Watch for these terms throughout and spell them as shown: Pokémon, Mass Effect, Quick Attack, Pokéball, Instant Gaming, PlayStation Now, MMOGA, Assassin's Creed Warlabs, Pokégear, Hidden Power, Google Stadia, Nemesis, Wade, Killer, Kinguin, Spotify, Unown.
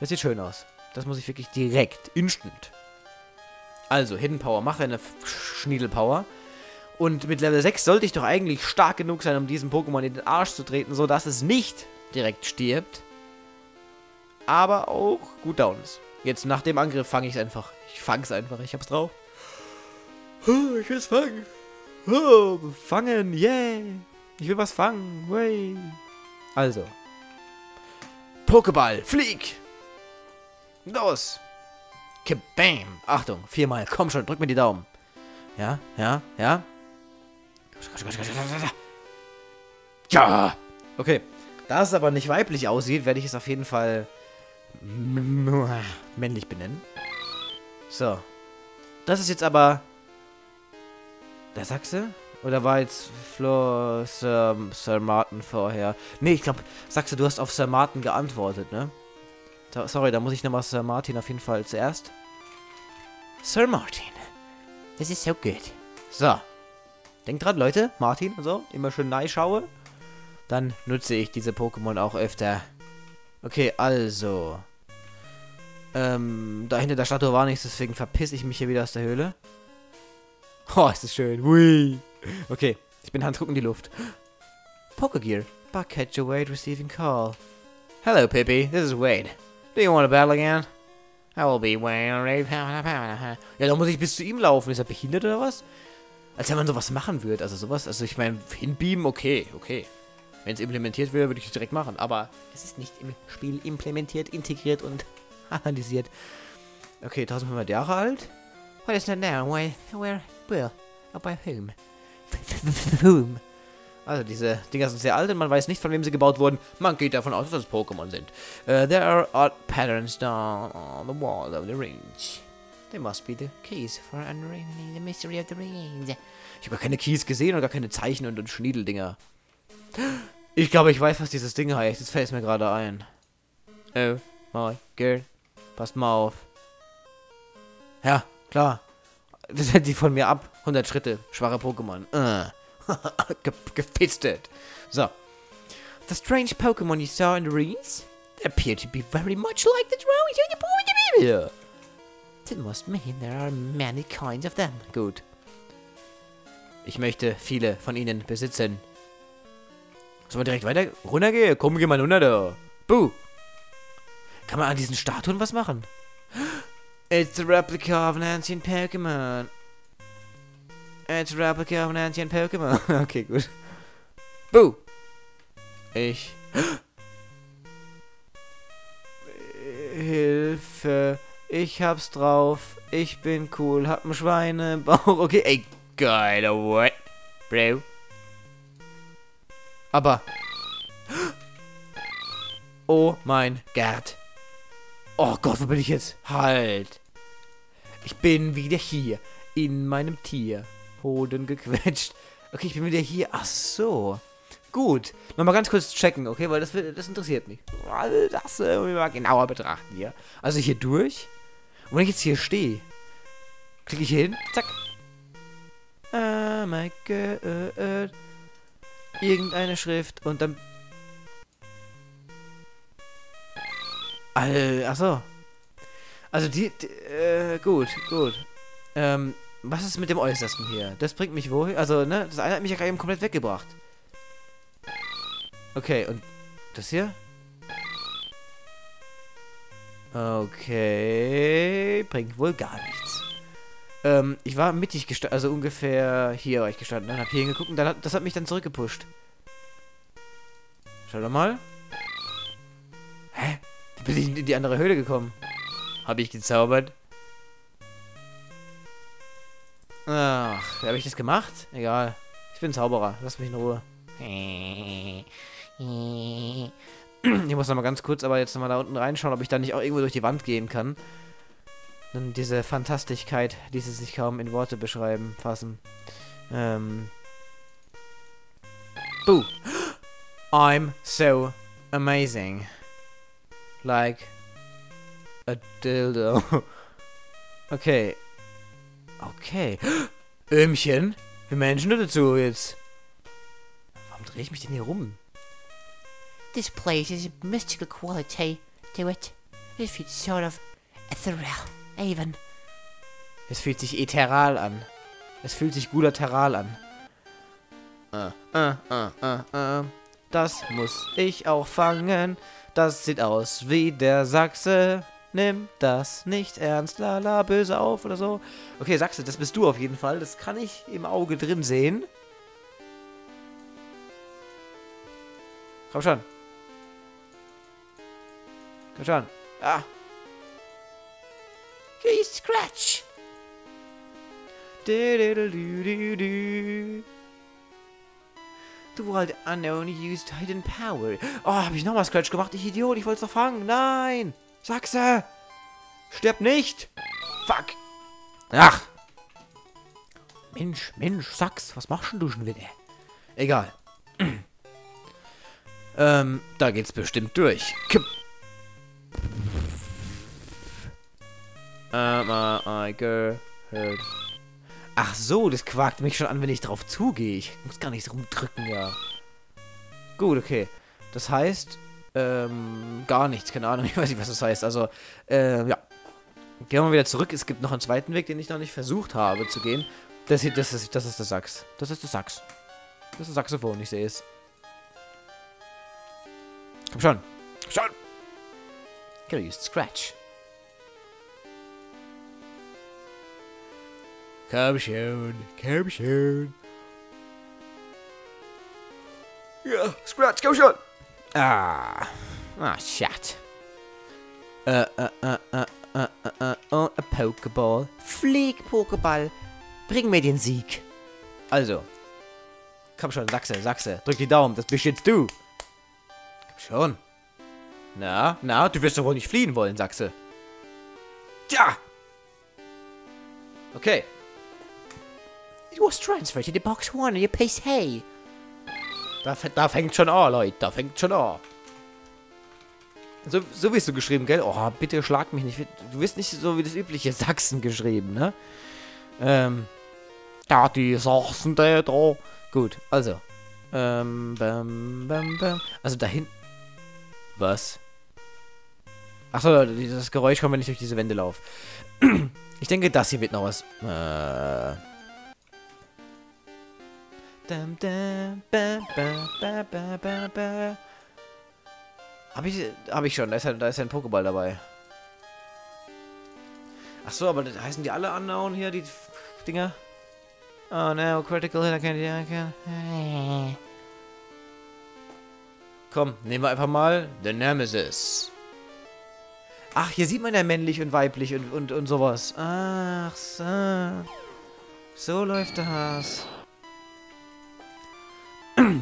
Das sieht schön aus. Das muss ich wirklich direkt, instant. Also, Hidden Power, mache eine Schniedelpower. Und mit Level 6 sollte ich doch eigentlich stark genug sein, um diesem Pokémon in den Arsch zu treten, sodass es nicht direkt stirbt. Aber auch gut down ist. Jetzt nach dem Angriff fange ich es einfach. Ich fange es einfach, ich hab's drauf. Ich will es fangen. Oh, fangen, yeah. Ich will was fangen. Way. Also. Pokéball, flieg! Los! Kabam! Achtung, viermal. Komm schon, drück mir die Daumen. Ja, ja, ja. Ja! Okay. Da es aber nicht weiblich aussieht, werde ich es auf jeden Fall männlich benennen. So. Das ist jetzt aber... Da sagst du? Oder war jetzt Flo, Sir Martin vorher? Nee, ich glaube, sagst du, du hast auf Sir Martin geantwortet, ne? Da, sorry, da muss ich nochmal Sir Martin auf jeden Fall zuerst. Sir Martin. Das ist so gut. So. Denkt dran, Leute. Martin und so. Immer schön nahe schaue. Dann nutze ich diese Pokémon auch öfter. Okay, also. Da hinter der Statue war nichts, deswegen verpiss ich mich hier wieder aus der Höhle. Oh, ist das schön. Hui. Okay, ich bin Handgucken in die Luft. Pokégear. Bug catcher Wade receiving call. Hello, Pippi. This is Wade. Do you want to battle again? I will be Wade. Ja, da muss ich bis zu ihm laufen. Ist er behindert oder was? Als wenn man sowas machen würde. Also sowas. Also ich meine, hinbeamen, okay, okay. Wenn es implementiert wäre, würde ich es direkt machen. Aber es ist nicht im Spiel implementiert, integriert und analysiert. Okay, 1500 Jahre alt. What is that now? Where? Where? By whom? Whom? Also diese Dinger sind sehr alt und man weiß nicht, von wem sie gebaut wurden. Man geht davon aus, dass es Pokémon sind. There are odd patterns down on the wall of the rings. They must be the keys for unraveling the mystery of the rings. Ich habe gar keine Keys gesehen und gar keine Zeichen und Schniedeldinger. Ich glaube, ich weiß, was dieses Ding heißt. Jetzt fällt es mir gerade ein. Oh my god. Passt mal auf. Ja, klar. Das hält die von mir ab. 100 Schritte. Schwache Pokémon. Gefistet. So. The strange Pokémon you saw in the ruins appear to be very much like the drawings in the Pokémon. That must mean there are many kinds of them. Gut. Ich möchte viele von ihnen besitzen. Sollen wir direkt weiter runtergehen? Komm, geh mal runter da. Buh. Kann man an diesen Statuen was machen? It's a replica of an ancient Pokémon. It's a replica of an ancient Pokémon. Okay, gut. Boo! Ich... Hilfe. Ich hab's drauf. Ich bin cool. Hab einen Schweinebauch. Okay, ey. Geil, what? Bro. Aber... Oh mein Gott. Oh Gott, wo bin ich jetzt? Halt. Ich bin wieder hier. In meinem Tier. Hoden gequetscht. Okay, ich bin wieder hier. Ach so. Gut. Nochmal ganz kurz checken, okay? Weil das interessiert mich. Das wir mal genauer betrachten hier. Also hier durch. Und wenn ich jetzt hier stehe, klicke ich hier hin. Zack. Oh my God. Irgendeine Schrift und dann... Ach so. Also gut, gut. Was ist mit dem Äußersten hier? Das bringt mich wohin? Also, ne? Das eine hat mich ja gerade eben komplett weggebracht. Okay, und das hier? Okay. Bringt wohl gar nichts. Ich war mittig gestanden, also ungefähr hier war ich gestanden. Dann hab hier hingeguckt und dann das hat mich dann zurückgepusht. Schau doch mal. Hä? Bin ich in die andere Höhle gekommen? Habe ich gezaubert? Ach, habe ich das gemacht? Egal. Ich bin Zauberer. Lass mich in Ruhe. Ich muss nochmal ganz kurz, aber jetzt nochmal da unten reinschauen, ob ich da nicht auch irgendwo durch die Wand gehen kann. Und diese Fantastigkeit ließe sich kaum in Worte beschreiben, fassen. Boo. I'm so amazing. Like a dildo. Okay. Okay. Öhmchen. Wir Menschen dazu jetzt. Warum drehe ich mich denn hier rum? This place is a mystical quality to it. It feels sort of ethereal, even. Es fühlt sich etheral an. Es fühlt sich gulateral an. Das muss ich auch fangen. Das sieht aus wie der Sachse. Nimm das nicht ernst. Lala, böse auf oder so. Okay, Sachse, das bist du auf jeden Fall. Das kann ich im Auge drin sehen. Komm schon. Komm schon. Ah. Please scratch. The world unknown used hidden power. Oh, habe ich nochmal Scratch gemacht? Ich Idiot, ich wollte es doch fangen. Nein! Sachse! Stirb nicht! Fuck! Ach! Mensch, Mensch, Sachs, was machst denn du schon wieder? Egal. Da geht's bestimmt durch. Kipp. Ach so, das quakt mich schon an, wenn ich drauf zugehe. Ich muss gar nichts rumdrücken, ja. Gut, okay. Das heißt, gar nichts, keine Ahnung, ich weiß nicht, was das heißt. Also, ja. Gehen wir mal wieder zurück. Es gibt noch einen zweiten Weg, den ich noch nicht versucht habe zu gehen. Das ist der Sachs. Das ist der Sachs. Das ist der Saxophon, ich sehe es. Komm schon. Komm schon! Killer used Scratch. Komm schon, komm schon. Ja, Scratch, komm schon. Ah, shit. Und ein Pokéball. Flieg, Pokéball. Bring mir den Sieg. Also. Komm schon, Sachse, Sachse. Drück die Daumen, das bist jetzt du. Komm schon. Na, na, du wirst doch wohl nicht fliehen wollen, Sachse. Ja. Okay. It was transferred to the box 1 and you place hay. Da fängt schon an, Leute. Da fängt schon an. So wirst du geschrieben, gell? Oh, bitte schlag mich nicht. Du wirst nicht so wie das übliche Sachsen geschrieben, ne? Da die Sachsen da. Gut, also. Also da hinten. Was? Achso, das Geräusch kommt, wenn ich durch diese Wände laufe. Ich denke, das hier wird noch was. Hab ich schon. Da ist ja ein Pokéball dabei. Achso, aber das heißen die alle Unown hier, die Dinger? Oh no, critical hit, I can't. Komm, nehmen wir einfach mal The Nemesis. Ach, hier sieht man ja männlich und weiblich und sowas. Ach so. So läuft das.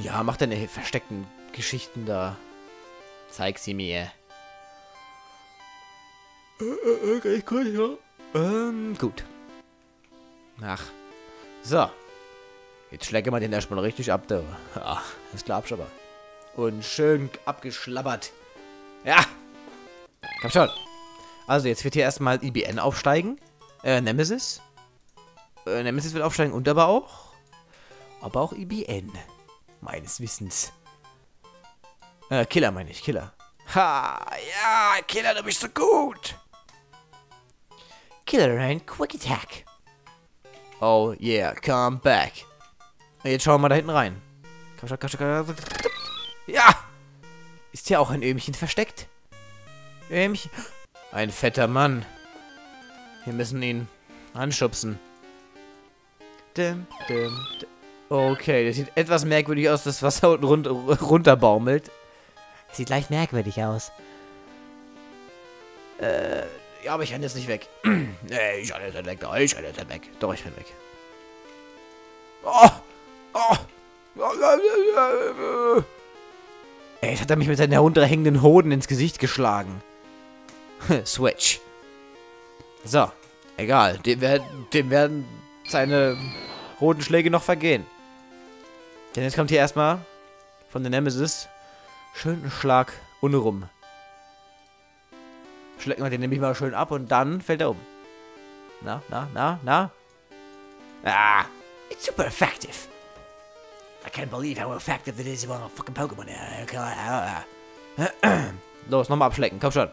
Ja, mach deine versteckten Geschichten da. Zeig sie mir. Gut. Ach. So. Jetzt schläge mal den erstmal richtig ab, da. Ach, das klappt aber. Und schön abgeschlabbert. Ja. Komm schon. Also, jetzt wird hier erstmal IBN aufsteigen. Nemesis. Nemesis wird aufsteigen und aber auch IBN. Meines Wissens. Killer meine ich, Killer. Ha, ja, Killer, du bist so gut. Killer and Quick Attack. Oh yeah, come back. Jetzt schauen wir mal da hinten rein. Komm schon, komm schon, komm schon. Ja! Ist hier auch ein Öhmchen versteckt? Öhmchen. Ein fetter Mann. Wir müssen ihn anschubsen. Dim, dim, dim. Okay, das sieht etwas merkwürdig aus, das Wasser unten runterbaumelt. Sieht leicht merkwürdig aus. Ja, aber ich renne jetzt nicht weg. Nee, ich renne jetzt nicht weg. Doch, ich renne jetzt nicht weg. Doch, ich renne weg. Oh! Oh! Ey, jetzt hat er mich mit seinen herunterhängenden Hoden ins Gesicht geschlagen. Switch. So, egal. Dem werden seine roten Schläge noch vergehen. Denn jetzt kommt hier erstmal von der Nemesis schönen Schlag unrum. Schlägt man den nämlich mal schön ab und dann fällt er um. Na, na, na, na. Ah, it's super effective. I can't believe how effective it is on a fucking Pokémon. Los, nochmal abschlecken, komm schon.